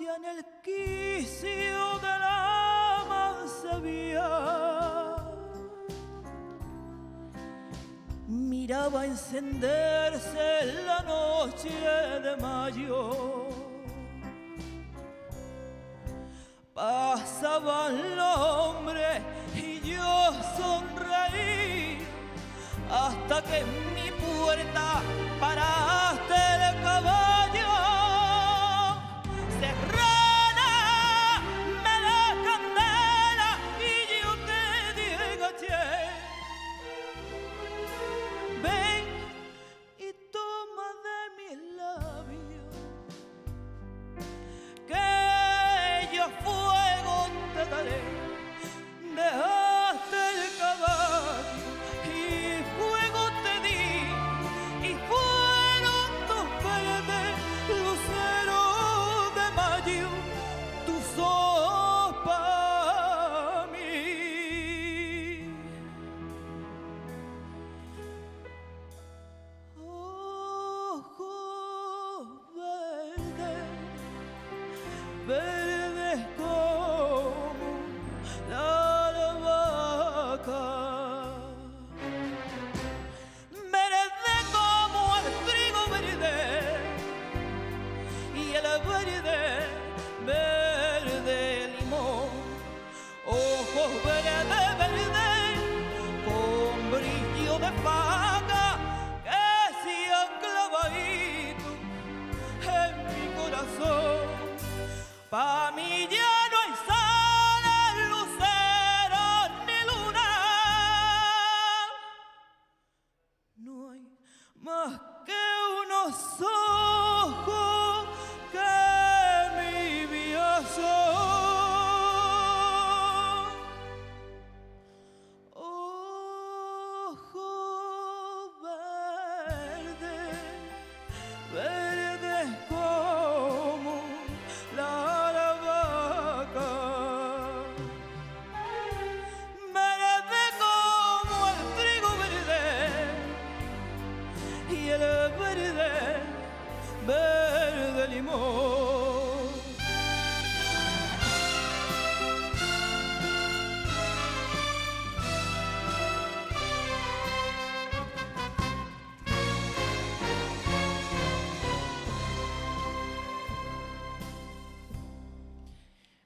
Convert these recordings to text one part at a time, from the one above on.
olla en el quicio de la mansevilla. Miraba encenderse la noche de mayo. Pasaba el hombre y yo sonreí hasta que en mi puerta paraste el caballo. Serrana me la candela y yo te digo che, ven y toma de mis labios que yo fuego te daré. Dejaste el caballo y fuego te di, y fueron tus verdes luceros de mayo, tu sos para mí. Ojos verdes, verdes como la albahaca. Verde, verde limón, ojos verdes, verdes, con brillo de faca que se han clavado en mi corazón. Pa' mí ya no hay sol, lucero ni luna, no hay más que unos ojos. Verde, verde limón.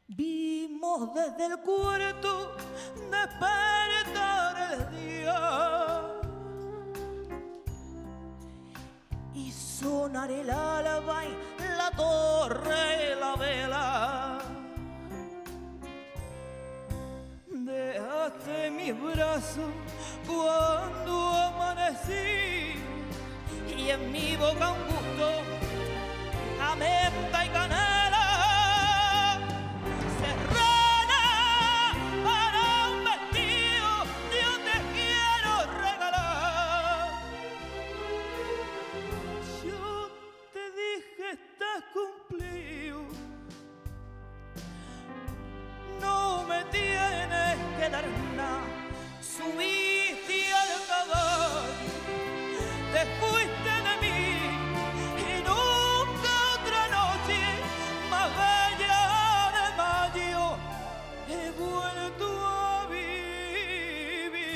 Vimos desde el cuarto despertar el día y sonar el alba en la torre y la vela. Dejaste mis brazos cuando amanecí y en mi boca un gusto a menta y canela. Serrana para un vestido yo te quiero regalar. Estás cumplido, no me tienes que dar nada. Subiste al caballo, te fuiste de mí y nunca otra noche más bella de mayo he vuelto a vivir.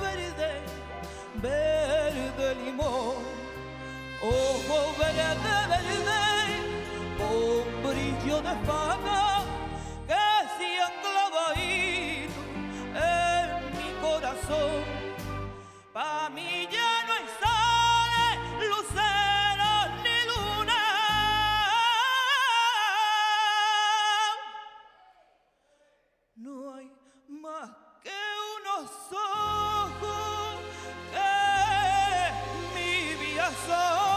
Verde, verde limón, ojos verdes, verdes, con brillo de faca que se han clavado en mi corazón. Pa' mí ya no hay sol, luceros ni luna, no hay más que unos ojos. Só